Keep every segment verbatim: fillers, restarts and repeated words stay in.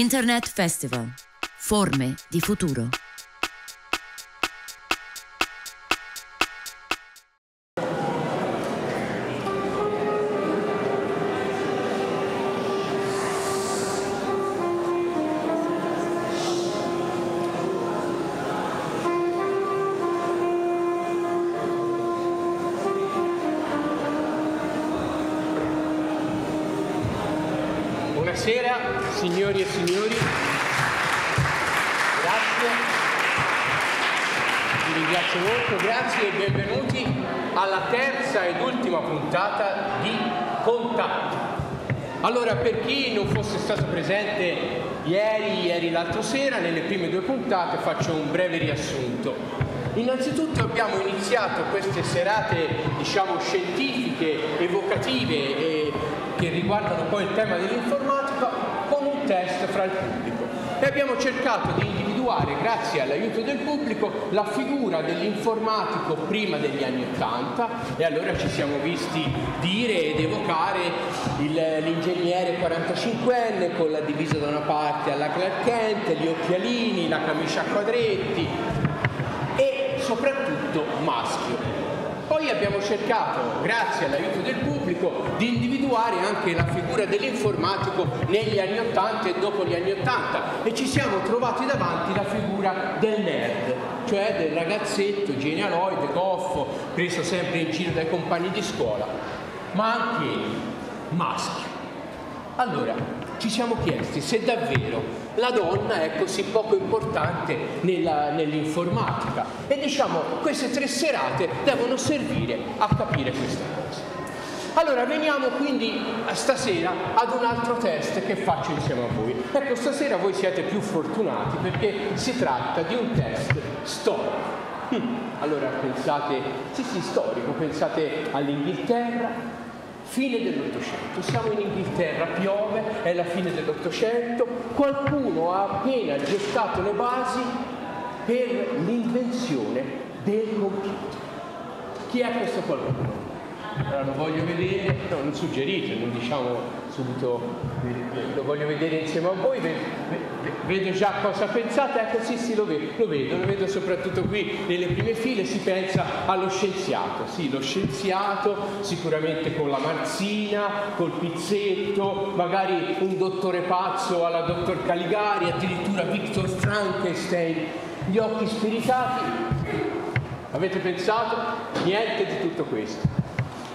Internet Festival. Forme di futuro. Buonasera, signori e signori, grazie, vi ringrazio molto, grazie e benvenuti alla terza ed ultima puntata di Contatto. Allora, per chi non fosse stato presente ieri, ieri l'altro sera, nelle prime due puntate faccio un breve riassunto. Innanzitutto abbiamo iniziato queste serate, diciamo, scientifiche, evocative e che riguardano poi il tema dell'informatica con un test fra il pubblico, e abbiamo cercato di individuare, grazie all'aiuto del pubblico, la figura dell'informatico prima degli anni ottanta, e allora ci siamo visti dire ed evocare l'ingegnere quarantacinquenne con la divisa da una parte alla Clark Kent, gli occhialini, la camicia a quadretti e soprattutto maschio. Poi abbiamo cercato, grazie all'aiuto del pubblico, di individuare anche la figura dell'informatico negli anni ottanta e dopo gli anni ottanta, e ci siamo trovati davanti la figura del nerd, cioè del ragazzetto genialoide, goffo, preso sempre in giro dai compagni di scuola, ma anche maschio. Allora, ci siamo chiesti se davvero la donna è così poco importante nell'informatica, e diciamo queste tre serate devono servire a capire questa cosa. Allora veniamo quindi stasera ad un altro test che faccio insieme a voi. Ecco, stasera voi siete più fortunati perché si tratta di un test storico. Allora pensate, sì sì storico, pensate all'Inghilterra, fine dell'Ottocento, siamo in Inghilterra, piove, è la fine dell'Ottocento, qualcuno ha appena gettato le basi per l'invenzione del computer. Chi è questo qualcuno? Allora, lo voglio vedere, no, non suggerite, non diciamo subito, lo voglio vedere insieme a voi, vedo, vedo già cosa pensate, ecco sì sì lo vedo, lo vedo, lo vedo soprattutto qui nelle prime file, si pensa allo scienziato, sì, lo scienziato sicuramente con la marzina, col pizzetto, magari un dottore pazzo alla dottor Caligari, addirittura Victor Frankenstein, gli occhi spiritati, avete pensato? Niente di tutto questo.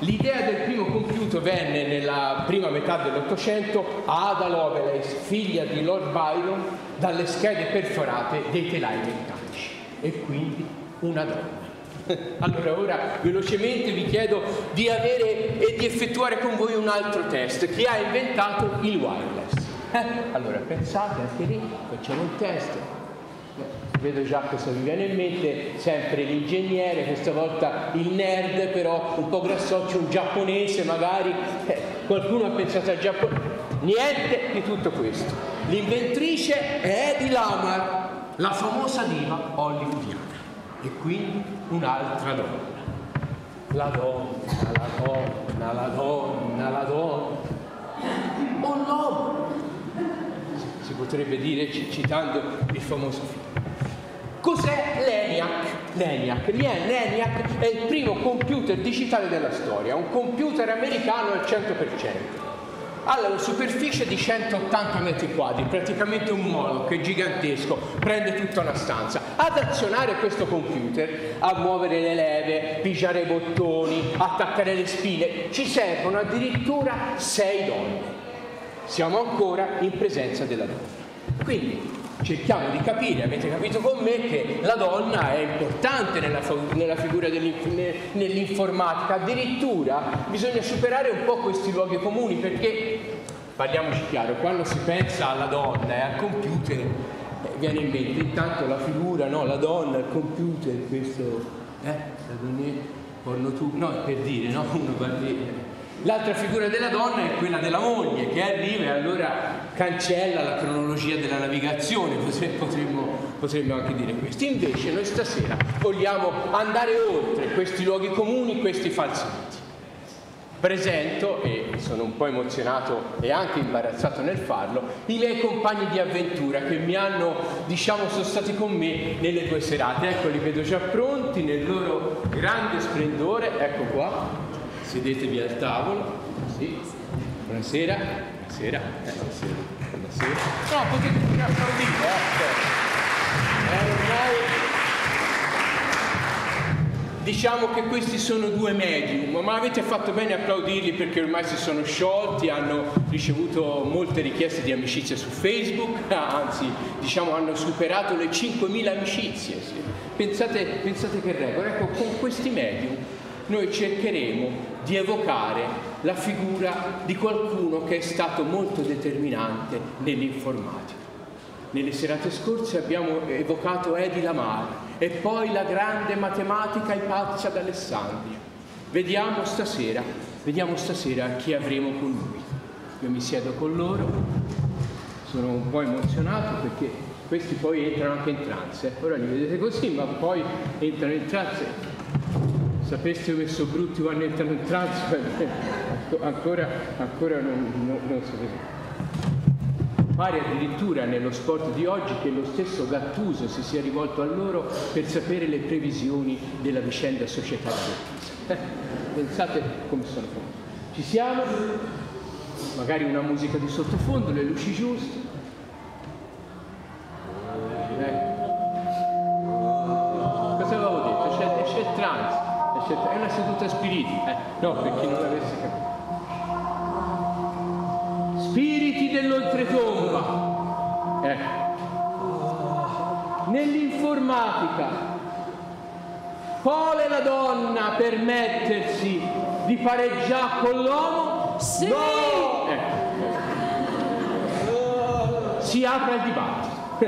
L'idea del primo computer venne nella prima metà dell'Ottocento a Ada Lovelace, figlia di Lord Byron, dalle schede perforate dei telai meccanici, e quindi una donna. Allora ora velocemente vi chiedo di avere e di effettuare con voi un altro test. Chi ha inventato il wireless? Eh? Allora pensate anche lì, facciamo un test. Vedo già cosa vi viene in mente, sempre l'ingegnere, questa volta il nerd, però un po' grassoccio, un giapponese magari, eh, qualcuno ha pensato al giapponese, niente di tutto questo. L'inventrice è Hedy Lamarr, la famosa diva hollywoodiana, e quindi un'altra donna. La donna, la donna, la donna, la donna, o oh no, si potrebbe dire citando il famoso film. Cos'è l'ENIAC? L'ENIAC è il primo computer digitale della storia, un computer americano al cento per cento. Ha una superficie di centottanta metri quadri, praticamente un moloch, è gigantesco, prende tutta una stanza. Ad azionare questo computer, a muovere le leve, pigiare i bottoni, attaccare le spine, ci servono addirittura sei donne. Siamo ancora in presenza della donna. Quindi, cerchiamo di capire, avete capito con me che la donna è importante nella, nella figura nell'informatica, addirittura bisogna superare un po' questi luoghi comuni, perché, parliamoci chiaro, quando si pensa alla donna e al computer viene in mente intanto la figura, no, la donna, il computer, questo, eh, la donna, porno tu, no, per dire, no, uno va dire. L'altra figura della donna è quella della moglie, che arriva e allora cancella la cronologia della navigazione, potremmo, potremmo anche dire questo. Invece noi stasera vogliamo andare oltre questi luoghi comuni, questi falsamenti. presento, e sono un po' emozionato e anche imbarazzato nel farlo, i miei compagni di avventura che mi hanno, diciamo, sono stati con me nelle due serate. Ecco, li vedo già pronti nel loro grande splendore, ecco qua, sedetevi al tavolo, sì. Buonasera, buonasera, eh, buonasera, buonasera. No, potete pure applaudire, ecco. Eh, ormai... Diciamo che questi sono due medium, ma avete fatto bene a applaudirli perché ormai si sono sciolti, hanno ricevuto molte richieste di amicizia su Facebook, anzi, diciamo, hanno superato le cinquemila amicizie. Sì. Pensate, pensate che regola. Ecco, con questi medium noi cercheremo di evocare la figura di qualcuno che è stato molto determinante nell'informatica. Nelle serate scorse abbiamo evocato Hedy Lamarr, e poi la grande matematica Ipazia d'Alessandria. Vediamo stasera, vediamo stasera chi avremo con lui. Io mi siedo con loro, sono un po' emozionato perché questi poi entrano anche in trance. Ora li vedete così, ma poi entrano in trance. Sapeste come sono brutti quando entrano in trance? ancora, ancora non, non, non sapete. Pare addirittura nello sport di oggi che lo stesso Gattuso si sia rivolto a loro per sapere le previsioni della vicenda societaria. Pensate come sono pronti. Ci siamo? Magari una musica di sottofondo, le luci giuste. Ecco. Cosa avevo detto? C'è, c'è il trance, è una seduta spiriti. Eh, no, per chi non l'avesse capito. Spiriti dell'oltretomba, ecco. Nell'informatica vuole la donna permettersi di pareggiare con l'uomo? Sì! No! Ecco. Si apre il dibattito.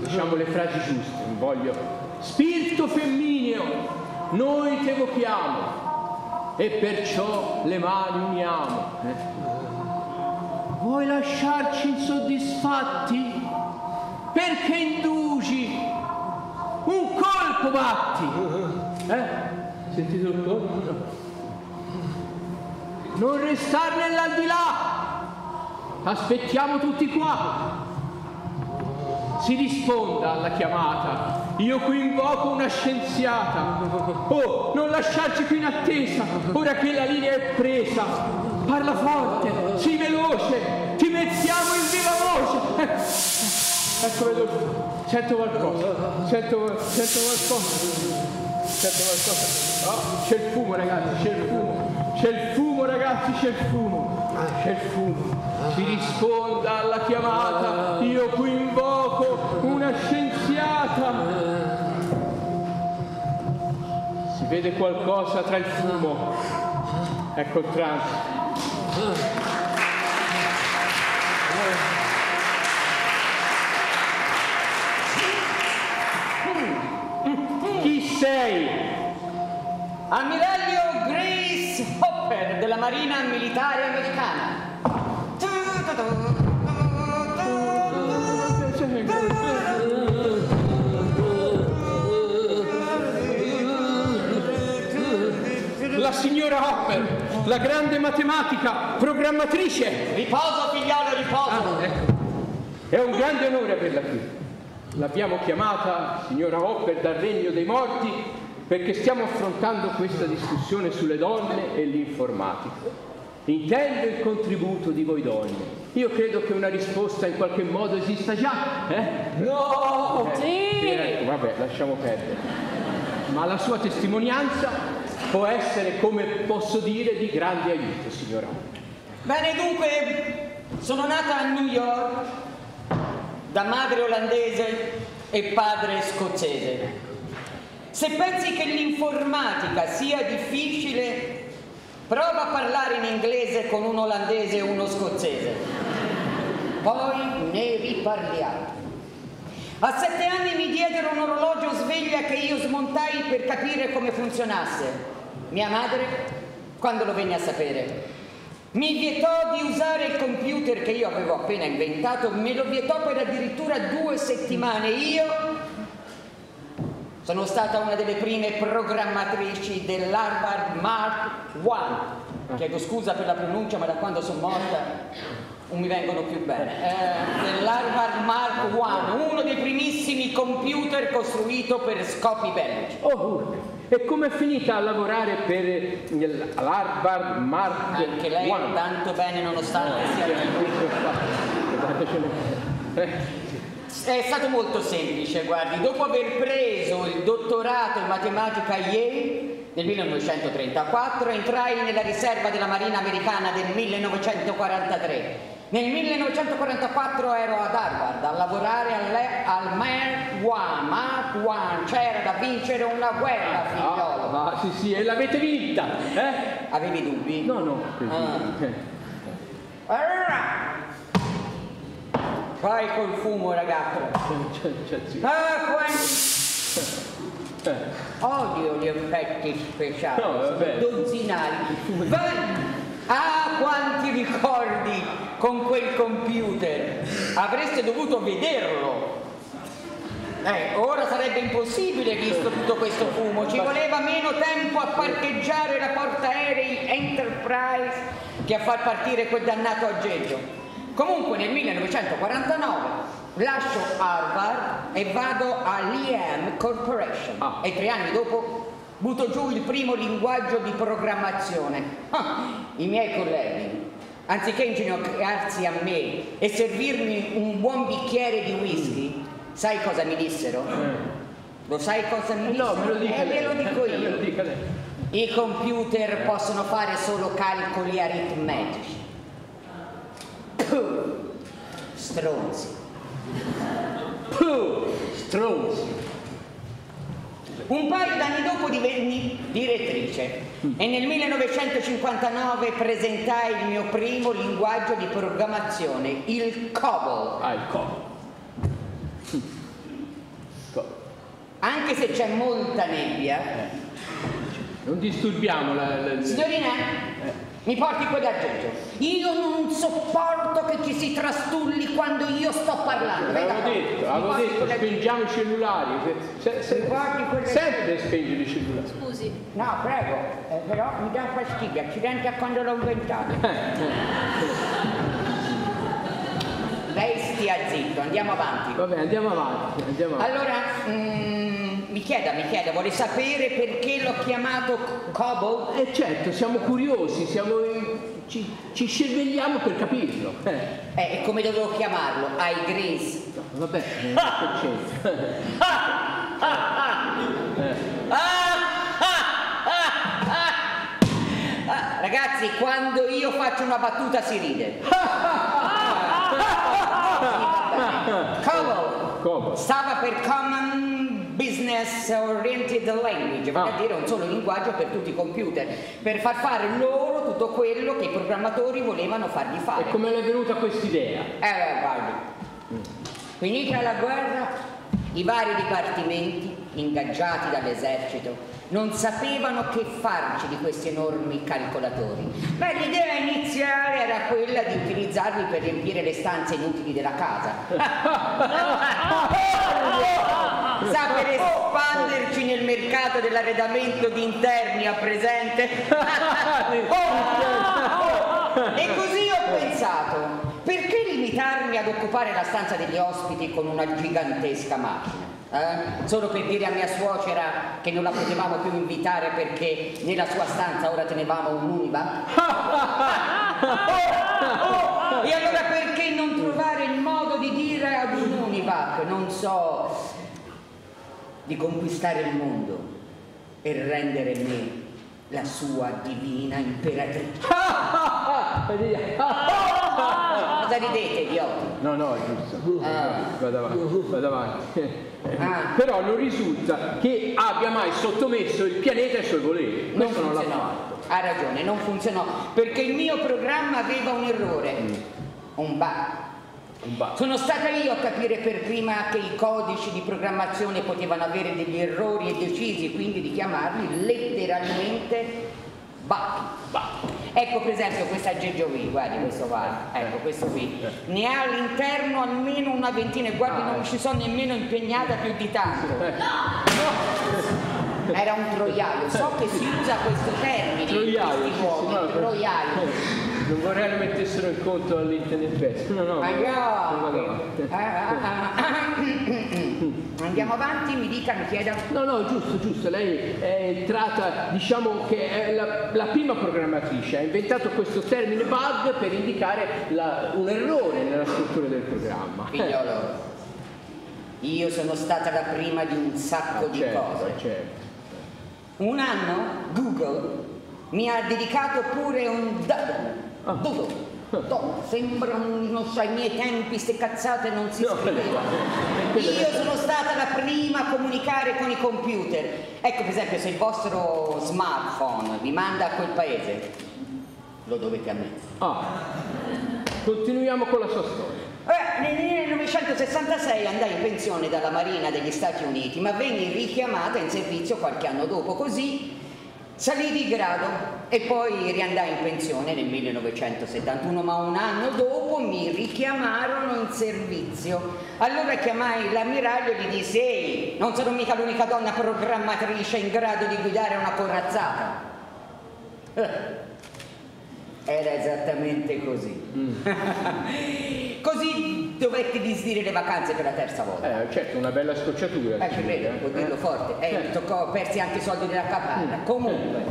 Diciamo le frasi giuste, non voglio. Spirito femmineo, noi ti evochiamo e perciò le mani uniamo. Eh? Vuoi lasciarci insoddisfatti? Perché indugi? Un colpo batti! Eh? Sentite il colpo? Non restare nell'aldilà! Aspettiamo tutti qua! Si risponda alla chiamata. Io qui invoco una scienziata. Oh, non lasciarci qui in attesa, ora che la linea è presa. Parla forte, sii veloce, ti mettiamo in viva voce. Ecco, vedo, sento qualcosa, sento, sento qualcosa, sento qualcosa. Oh, c'è il fumo, ragazzi, c'è il fumo, c'è il fumo, ragazzi, c'è il fumo, c'è il fumo. Si risponda alla chiamata, io qui invoco una scienziata. Si vede qualcosa tra il fumo, ecco il trance. Chi sei? Ammiraglio Grace Hopper della Marina Militare Americana. La signora Hopper, la grande matematica, programmatrice. Riposo, figliolo, riposo. Ah, ecco. È un grande onore averla qui. L'abbiamo chiamata signora Hopper dal regno dei morti perché stiamo affrontando questa discussione sulle donne e l'informatica. Intendo il contributo di voi donne. Io credo che una risposta in qualche modo esista già, eh? No! Eh, sì! Ecco, vabbè, lasciamo perdere. Ma la sua testimonianza può essere, come posso dire, di grande aiuto, signora. Bene, dunque, sono nata a New York da madre olandese e padre scozzese. Se pensi che l'informatica sia difficile, prova a parlare in inglese con un olandese e uno scozzese. Poi ne riparliamo. A sette anni mi diedero un orologio sveglia che io smontai per capire come funzionasse. Mia madre, quando lo venne a sapere, mi vietò di usare il computer che io avevo appena inventato, me lo vietò per addirittura due settimane. Io Sono stata una delle prime programmatrici dell'Harvard Mark uno, chiedo scusa per la pronuncia, ma da quando sono morta non mi vengono più bene, eh, dell'Harvard Mark uno, uno dei primissimi computer costruito per scopi bellici. Oh, e come è finita a lavorare per l'Harvard Mark uno? Anche lei tanto bene nonostante no, sia lì. È stato molto semplice, guardi, dopo aver preso il dottorato in matematica a Yale nel millenovecentotrentaquattro entrai nella riserva della Marina Americana del millenovecentoquarantatré. Nel millenovecentoquarantaquattro ero ad Harvard a lavorare al Mark uno, Mark uno, c'era da vincere una guerra, figliolo. Ah, ah, sì, sì, e l'avete vinta, eh? Avevi dubbi? No, no. Ah. Vai col fumo, ragazzo. Ah, quanti... Odio gli effetti speciali, no, dozzinali. Ah, quanti ricordi con quel computer! Avreste dovuto vederlo. Eh, ora sarebbe impossibile visto tutto questo fumo. Ci voleva meno tempo a parcheggiare la portaerei Enterprise che a far partire quel dannato aggeggio. Comunque nel millenovecentoquarantanove lascio Harvard e vado all'I M Corporation ah. e tre anni dopo butto giù il primo linguaggio di programmazione. Ah, i miei colleghi, anziché inginocchiarsi a me e servirmi un buon bicchiere di whisky, sai cosa mi dissero? Lo sai cosa mi dissero? No, me lo dico, eh, me lo dico io. Me lo dico I computer possono fare solo calcoli aritmetici. Stronzi. Puh, stronzi. Un paio d'anni dopo divenni direttrice e nel millenovecentocinquantanove presentai il mio primo linguaggio di programmazione, il COBOL. Ah, il COBOL. Anche se c'è molta nebbia. Non disturbiamo la... la... Signorina, eh. mi porti quell'aggeggio. Io non sopporto che ci si trastulli quando io sto parlando. Avevo detto, avevo detto, spengiamo i cellulari. Se, se, se, sempre spegni i cellulari. Scusi. No, prego, eh, però mi dà fastidio, accidenti a quando l'ho inventato. Lei stia zitto, andiamo avanti. Va bene, andiamo avanti. Andiamo avanti. Allora, mm, mi chieda, mi chieda, vuole sapere perché l'ho chiamato COBOL? Eh certo, siamo curiosi, siamo, ci, ci cervelliamo per capirlo. Eh, e eh, come dovevo chiamarlo? Ai Grace. Va bene, ah! ah! ah! ah! eh. ah! Ragazzi, quando io faccio una battuta si ride. COBOL stava per Common Business Oriented Language, vale a dire un solo linguaggio per tutti i computer, per far fare loro tutto quello che i programmatori volevano fargli fare. E come l'è venuta quest'idea? Eh, guarda. Finita la guerra, i vari dipartimenti ingaggiati dall'esercito non sapevano che farci di questi enormi calcolatori. Beh, l'idea iniziale era quella di utilizzarli per riempire le stanze inutili della casa. Sa, per espanderci nel mercato dell'arredamento di interni a presente. E così ho pensato, perché limitarmi ad occupare la stanza degli ospiti con una gigantesca macchina? Eh? Solo per dire a mia suocera che non la potevamo più invitare perché nella sua stanza ora tenevamo un UNIVAC. oh, oh, e allora perché non trovare il modo di dire ad un UNIVAC, non so, di conquistare il mondo e rendere me la sua divina imperatrice. Cosa ridete, idioti? No, no, è giusto. Ah. Vado avanti, vado avanti. Ah. Però non risulta che abbia mai sottomesso il pianeta ai suoi voleri. Non Questo funzionò. Non l'ha fatto. Ha ragione, non funzionò perché il mio programma aveva un errore, mm. un bug. Un bug. Sono stata io a capire per prima che i codici di programmazione potevano avere degli errori e decisi quindi di chiamarli letteralmente bug. Ecco per esempio questo aggeggio qui, guardi questo qua, ecco questo qui, ne ha all'interno almeno una ventina, e guardi ah, non mi ci sono nemmeno impegnata più di tanto. No! Era un troiaio, so che si usa questo termine, troiaio, in questi luoghi, no, troiaio. Non vorrei lo mettessero in conto all'Internet Festival. No, no, no, no. Andiamo avanti, mi dica, mi chieda. No, no, giusto, giusto, lei è entrata, diciamo che è la, la prima programmatrice, ha inventato questo termine bug per indicare la, un errore nella struttura del programma. Figliolo, io sono stata la prima di un sacco ah, di certo, cose. Certo. Un anno Google mi ha dedicato pure un dado. Ah. Dodo. Dodo. Sembra, non so, ai miei tempi ste cazzate non si no, scriveva. Io sono stata la prima a comunicare con i computer. Ecco per esempio se il vostro smartphone vi manda a quel paese, lo dovete a me. Ah. Continuiamo con la sua storia. Eh, nel millenovecentosessantasei andai in pensione dalla Marina degli Stati Uniti, ma venni richiamata in servizio qualche anno dopo, così salì di grado e poi riandai in pensione nel millenovecentosettantuno, ma un anno dopo mi richiamarono in servizio. Allora chiamai l'ammiraglio e gli dissi: ehi, non sono mica l'unica donna programmatrice in grado di guidare una corazzata. Eh. Era esattamente così. Mm. Così dovetti disdire le vacanze per la terza volta. Eh, certo, una bella scocciatura. Eh, credo, può dirlo forte. Eh, certo. Toccò, persi anche i soldi della capanna. Mm. Comunque,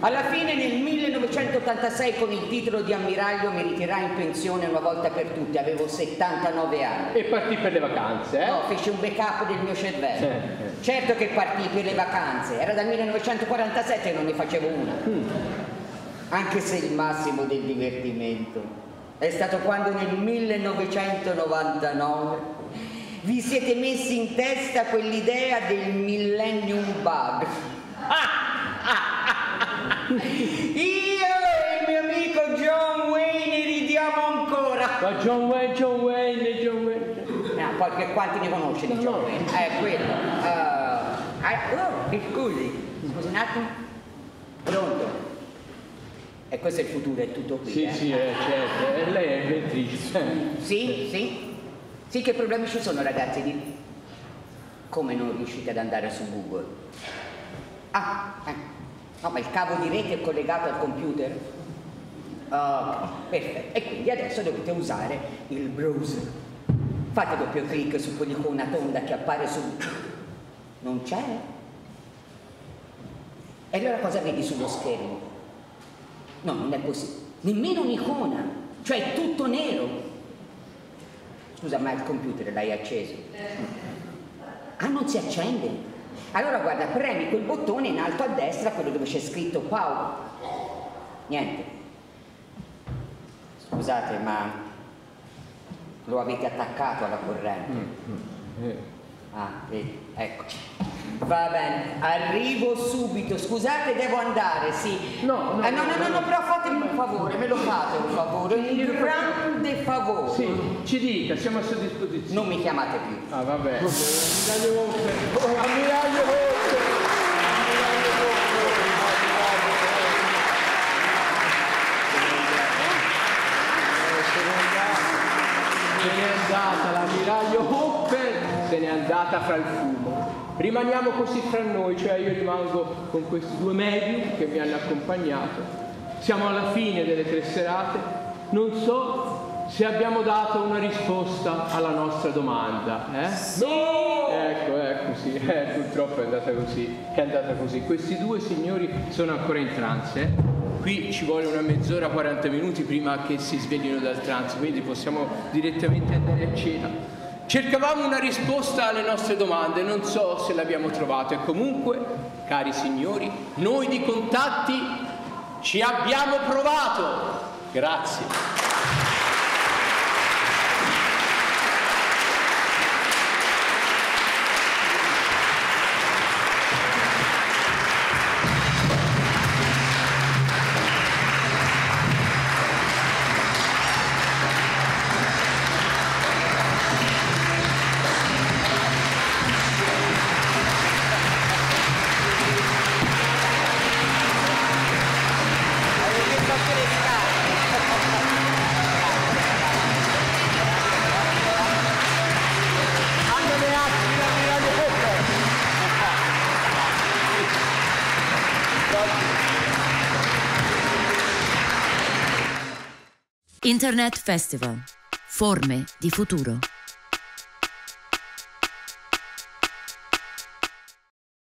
alla fine nel millenovecentottantasei con il titolo di ammiraglio mi ritirai in pensione una volta per tutte. Avevo settantanove anni. E partì per le vacanze, eh? No, feci un backup del mio cervello. Certo, certo che partì per le vacanze. Era dal millenovecentoquarantasette che non ne facevo una. Mm. Anche se il massimo del divertimento è stato quando nel millenovecentonovantanove vi siete messi in testa quell'idea del millennium bug. Io e il mio amico John Wayne ridiamo ancora. Ma John Wayne, John Wayne, John Wayne. No, perché quanti ne conosce di John Wayne? Eh, quello. Uh, oh, scusi, scusi un attimo. Pronto? E questo è il futuro, è tutto qui. Sì, eh. sì, eh, certo. E lei è inventrice. Sì, sì. Sì, che problemi ci sono, ragazzi? Di... Come non riuscite ad andare su Google? Ah, eh. no, ma il cavo di rete è collegato al computer? Ok, perfetto. E quindi adesso dovete usare il browser. Fate doppio clic su quell'icona tonda che appare su... Non c'è? E allora cosa vedi sullo schermo? No, non è così. Nemmeno un'icona, cioè è tutto nero. Scusa, ma il computer l'hai acceso? Ah, non si accende? Allora guarda, premi quel bottone in alto a destra, quello dove c'è scritto wow. Niente. Scusate, ma lo avete attaccato alla corrente. Ah, vedi, ecco. Va bene, arrivo subito, scusate devo andare, sì. No, no, eh, no, no, no, no, no, però fatemi un favore, me lo fate un favore, un grande favore. Sì, ci dica, siamo a sua disposizione. Non mi chiamate più. Ah, vabbè. Ammiraglio Hopper, ammiraglio Hopper, ammiraglio Hopper. Se n'è andata l'ammiraglio Hopper, se n'è andata fra il fumo. Rimaniamo così fra noi, cioè io rimango con questi due medium che mi hanno accompagnato. Siamo alla fine delle tre serate, non so se abbiamo dato una risposta alla nostra domanda. Eh? Sì. Ecco, ecco, sì, eh, purtroppo è andata così, è andata così. Questi due signori sono ancora in trance, eh? Qui ci vuole una mezz'ora, quaranta minuti prima che si sveglino dal trance, quindi possiamo direttamente andare a cena. Cercavamo una risposta alle nostre domande, non so se l'abbiamo trovata e comunque, cari signori, noi di Contatti ci abbiamo provato. Grazie. Grazie. Internet Festival. Forme di futuro.